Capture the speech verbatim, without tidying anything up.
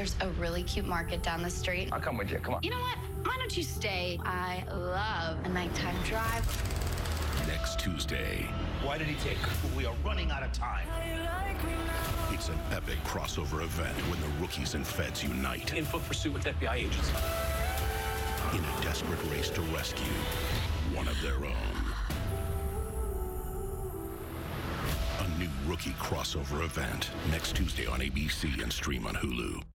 There's a really cute market down the street. I'll come with you. Come on. You know what? Why don't you stay? I love a nighttime drive. Next Tuesday. Why did he take her? We are running out of time. It's an epic crossover event when the rookies and feds unite. In foot pursuit with F B I agents. In a desperate race to rescue one of their own. A new Rookie crossover event. Next Tuesday on A B C and stream on Hulu.